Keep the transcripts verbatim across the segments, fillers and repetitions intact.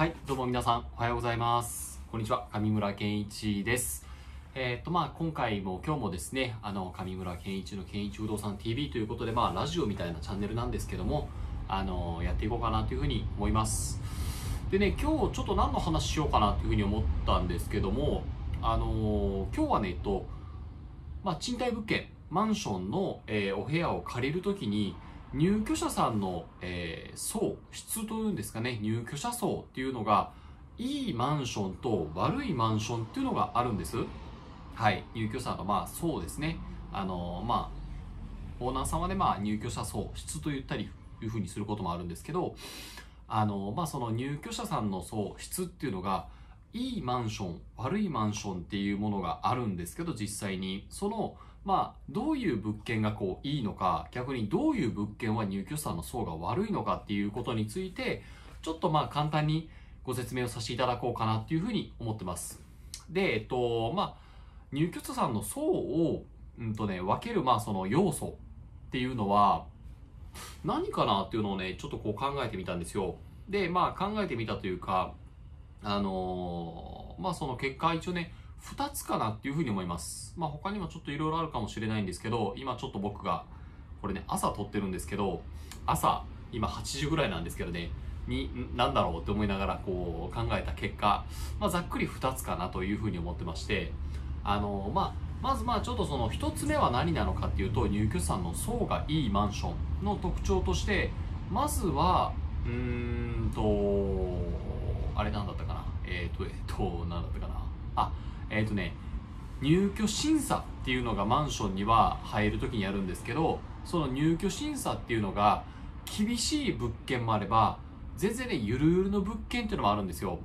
はい、どうも皆さんおはようございます。こんにちは、上村健一です。えー、っとまあ今回も今日もですね、あの上村健一の健一不動産 ティーブイ ということで、まあラジオみたいなチャンネルなんですけども、あのやっていこうかなというふうに思います。でね、今日ちょっと何の話しようかなというふうに思ったんですけども、あの今日はね、えっとまあ賃貸物件、マンションの、えー、お部屋を借りるときに。入居者さんの、えー、層、質というんですかね、入居者層っていうのが、いいマンションと悪いマンションっていうのがあるんです。はい、入居者の、まあ、層ですね。あのー、まあ、オーナーさんはね、まあ、入居者層、質と言ったり、いうふうにすることもあるんですけど、あのー、まあ、その入居者さんの層、質っていうのが、いいマンション、悪いマンションっていうものがあるんですけど、実際に、その、まあ、どういう物件がこういいのか、逆にどういう物件は入居者さんの層が悪いのかっていうことについて、ちょっとまあ簡単にご説明をさせていただこうかなっていうふうに思ってます。で、えっと、まあ、入居者さんの層を、うんとね、分けるまあその要素っていうのは、何かなっていうのをね、ちょっとこう考えてみたんですよ。で、まあ考えてみたというか、あのー、まあその結果一応ね、ふたつかなっていうふうに思います。まあ他にもちょっといろいろあるかもしれないんですけど、今ちょっと僕が、これね、朝撮ってるんですけど、朝、今はちじぐらいなんですけどね、に、なんだろうって思いながらこう考えた結果、まあざっくりふたつかなというふうに思ってまして、あの、まあ、まずまあちょっとそのひとつめは何なのかっていうと、入居者さんの層がいいマンションの特徴として、まずは、うーんと、あれなんだったかな。えっと、えっと、なんだったかな。あ、えーとね、入居審査っていうのがマンションには入るときにやるんですけど、その入居審査っていうのが厳しい物件もあれば、全然ね、ゆるゆるの物件っていうのもあるんですよ。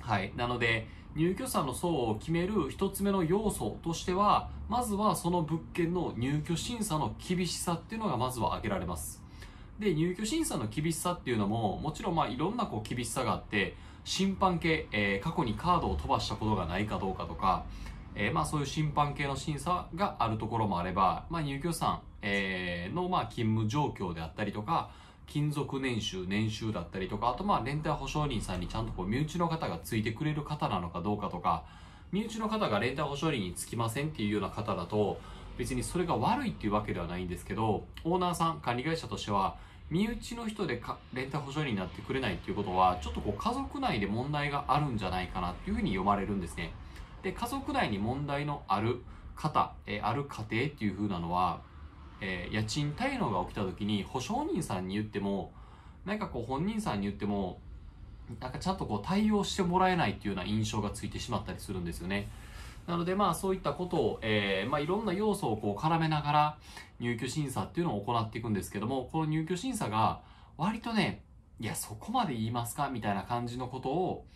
はい。なので、入居者の層を決める一つ目の要素としては、まずはその物件の入居審査の厳しさっていうのがまずは挙げられます。で、入居審査の厳しさっていうのも、もちろんまあいろんなこう厳しさがあって、審判系、えー、過去にカードを飛ばしたことがないかどうかとか、えー、まあそういう審判系の審査があるところもあれば、まあ入居者さん、えー、のまあ勤務状況であったりとか、勤続年収、年収だったりとか、あとまあ連帯保証人さんにちゃんとこう身内の方がついてくれる方なのかどうかとか、身内の方が連帯保証人につきませんっていうような方だと、別にそれが悪いっていうわけではないんですけど、オーナーさん、管理会社としては、身内の人で連帯保証人になってくれないっていうことは、ちょっとこう家族内で問題があるんじゃないかなっていうふうに読まれるんですね。で、家族内に問題のある方、えー、ある家庭っていうふうなのは、えー、家賃滞納が起きた時に保証人さんに言っても、なんかこう本人さんに言っても、なんかちゃんとこう対応してもらえないっていうような印象がついてしまったりするんですよね。なのでまあそういったことを、えー、まあいろんな要素をこう絡めながら入居審査っていうのを行っていくんですけども、この入居審査が割とね、いやそこまで言いますかみたいな感じのことを、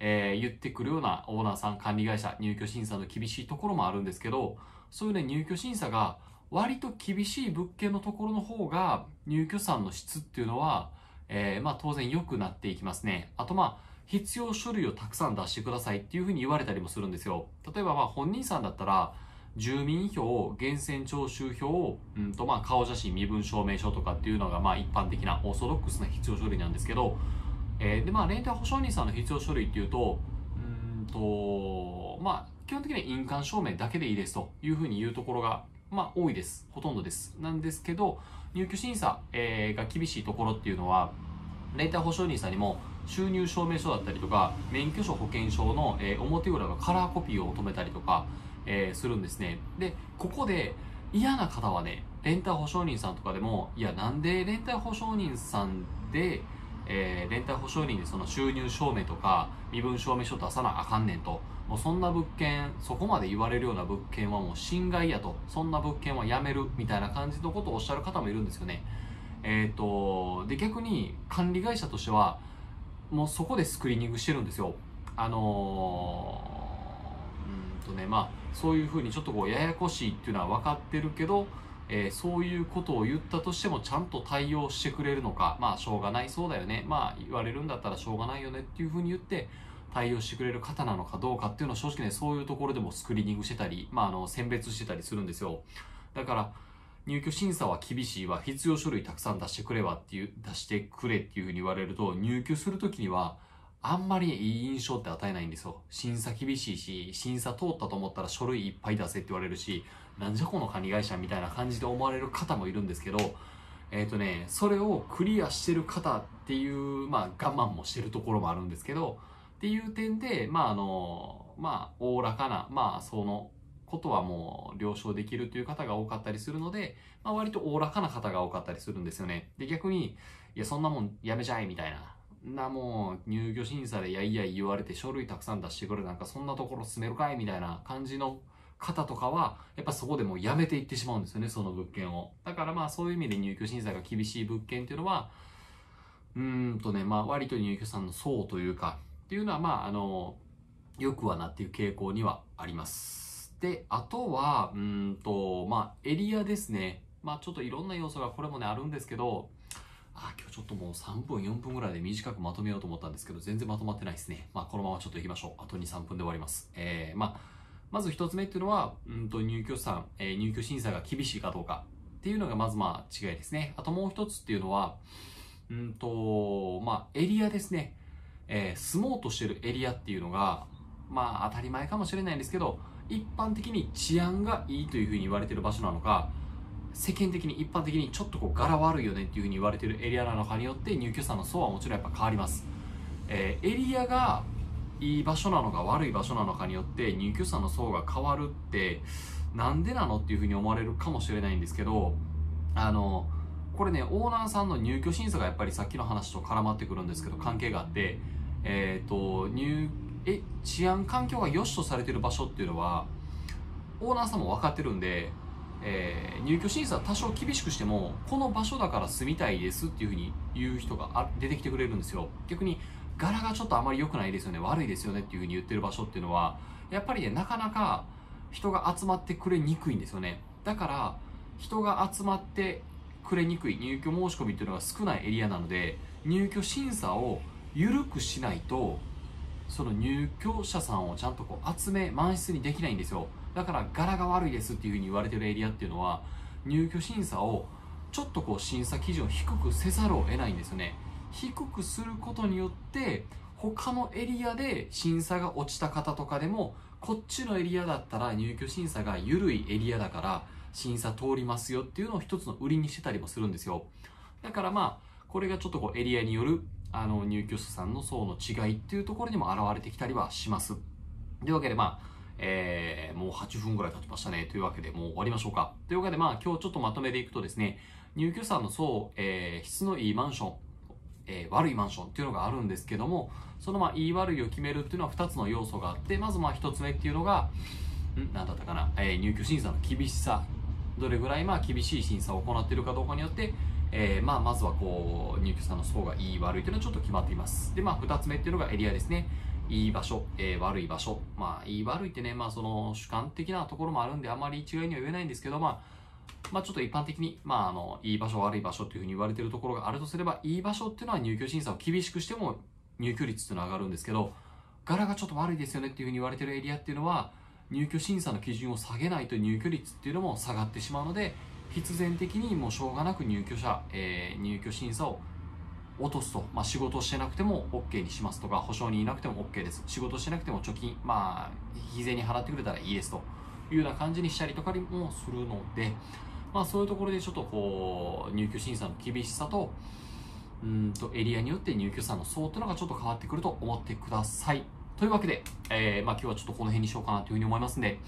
えー、言ってくるようなオーナーさん、管理会社、入居審査の厳しいところもあるんですけど、そういうね、入居審査が割と厳しい物件のところの方が入居者さんの質っていうのは、えー、まあ当然良くなっていきますね。あとまあ必要書類をたくさん出してくださいっていうふうに言われたりもするんですよ。例えばまあ本人さんだったら、住民票、源泉徴収票、うんとまあ顔写真、身分証明書とかっていうのがまあ一般的なオーソドックスな必要書類なんですけど、えー、でまあ連帯保証人さんの必要書類っていうと、うんと、まあ基本的には印鑑証明だけでいいですというふうに言うところが、まあ多いです。ほとんどです。なんですけど、入居審査、えー、が厳しいところっていうのは、連帯保証人さんにも、収入証明書だったりとか、免許証保険証の、えー、表裏のカラーコピーを求めたりとか、えー、するんですね。で、ここで嫌な方はね、連帯保証人さんとかでも、いや、なんで連帯保証人さんで、えー、連帯保証人でその収入証明とか身分証明書出さなあかんねんと。もうそんな物件、そこまで言われるような物件はもう侵害やと。そんな物件はやめるみたいな感じのことをおっしゃる方もいるんですよね。えっと、で、逆に管理会社としては、もうそこでスクリーニングしてるんですよ。あのー、うんとね、まあ、そういうふうにちょっとこう、ややこしいっていうのは分かってるけど、えー、そういうことを言ったとしてもちゃんと対応してくれるのか、まあ、しょうがない、そうだよね。まあ、言われるんだったらしょうがないよねっていうふうに言って、対応してくれる方なのかどうかっていうのは正直ね、そういうところでもスクリーニングしてたり、まあ、あの、選別してたりするんですよ。だから、入居審査は厳しいわ、必要書類たくさん出してくれわっていう、出してくれっていうふうに言われると、入居するときには、あんまりいい印象って与えないんですよ。審査厳しいし、審査通ったと思ったら書類いっぱい出せって言われるし、なんじゃこの管理会社みたいな感じで思われる方もいるんですけど、えっとね、それをクリアしてる方っていう、まあ我慢もしてるところもあるんですけど、っていう点で、まああの、まあおおらかな、まあそのことはもう了承できるという方が多かったりするので、まあ割とおおらかな方が多かったりするんですよね。で、逆に、いやそんなもんやめちゃえみたいな。な、もう入居審査でやいやい言われて書類たくさん出してくれ、なんかそんなところ進めるかいみたいな感じの方とかは、やっぱそこでもうやめていってしまうんですよね、その物件を。だからまあそういう意味で入居審査が厳しい物件っていうのは、うーんとね、まあ割と入居者さんの層というか、っていうのはまああの、よくはなっていう傾向にはあります。で、あとは、うーんと、まあエリアですね。まあちょっといろんな要素がこれもね、あるんですけど、あ、今日ちょっともうさんぷんよんぷんぐらいで短くまとめようと思ったんですけど、全然まとまってないですね。まあこのままちょっと行きましょう。あとに、さんぷんで終わります。えー、まあ、まず一つ目っていうのは、うんと入居者さん、えー、入居審査が厳しいかどうかっていうのがまずまあ違いですね。あともう一つっていうのは、うんと、まあエリアですね。えー、住もうとしてるエリアっていうのが、まあ当たり前かもしれないんですけど、一般的に治安がいいというふうに言われてる場所なのか、世間的に一般的にちょっとこう柄悪いよねっていうふうに言われてるエリアなのかによって入居者さんの層はもちろんやっぱ変わります。えー、エリアがいい場所なのか悪い場所なのかによって入居者さんの層が変わるってなんでなのっていうふうに思われるかもしれないんですけど、あのこれね、オーナーさんの入居審査がやっぱりさっきの話と絡まってくるんですけど関係があって、えー、と入え治安環境が良しとされてる場所っていうのはオーナーさんも分かってるんで、えー、入居審査多少厳しくしてもこの場所だから住みたいですっていうふうに言う人が出てきてくれるんですよ。逆に柄がちょっとあまり良くないですよね、悪いですよねっていう風に言ってる場所っていうのはやっぱりね、なかなか人が集まってくれにくいんですよね。だから人が集まってくれにくい入居申し込みっていうのが少ないエリアなので、入居審査を緩くしないとその入居者さんをちゃんとこう集め満室にできないんですよ。だから柄が悪いですっていう風に言われてるエリアっていうのは入居審査をちょっとこう審査基準を低くせざるを得ないんですよね。低くすることによって他のエリアで審査が落ちた方とかでもこっちのエリアだったら入居審査が緩いエリアだから審査通りますよっていうのを一つの売りにしてたりもするんですよ。だからまあこれがちょっとこうエリアによるあの入居者さんの層の違いっていうところにも表れてきたりはします。というわけでまあ、えー、もうはっぷんぐらい経ちましたね。というわけでもう終わりましょうか。というわけでまあ今日ちょっとまとめていくとですね、入居者さんの層、えー、質のいいマンション、えー、悪いマンションっていうのがあるんですけども、そのまあいい悪いを決めるっていうのはふたつの要素があって、まずまあひとつめっていうのがん何だったかな、えー、入居審査の厳しさ、どれぐらいまあ厳しい審査を行っているかどうかによって、えー、まあまずはこう入居者の層がいい悪いというのはちょっと決まっています。でまあふたつめっていうのがエリアですね。いい場所、えー、悪い場所、まあいい悪いってね、まあその主観的なところもあるんであまり一概には言えないんですけど、まあまあちょっと一般的に、まあ、あのいい場所悪い場所というふうに言われているところがあるとすれば、いい場所っていうのは入居審査を厳しくしても入居率っていうのは上がるんですけど、柄がちょっと悪いですよねっていうふうに言われているエリアっていうのは入居審査の基準を下げないと入居率っていうのも下がってしまうので、必然的にもうしょうがなく入居者、えー、入居審査を落とすと、まあ、仕事をしてなくても オーケー にしますとか、保証人いなくても オーケー です、仕事してなくても貯金、まあ日銭払ってくれたらいいですというような感じにしたりとかもするので、まあそういうところでちょっとこう入居審査の厳しさと、うんとエリアによって入居者の層というのがちょっと変わってくると思ってください。というわけで、えー、まあ今日はちょっとこの辺にしようかなというふうに思いますんで、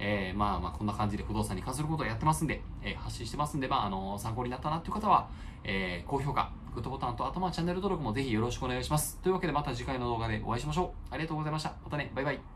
えー、まあまあこんな感じで不動産に関することをやってますんで、えー、発信してますんで、まああの参考になったなという方は、えー、高評価、グッドボタンとあとまあチャンネル登録もぜひよろしくお願いします。というわけでまた次回の動画でお会いしましょう。ありがとうございました。またね、バイバイ。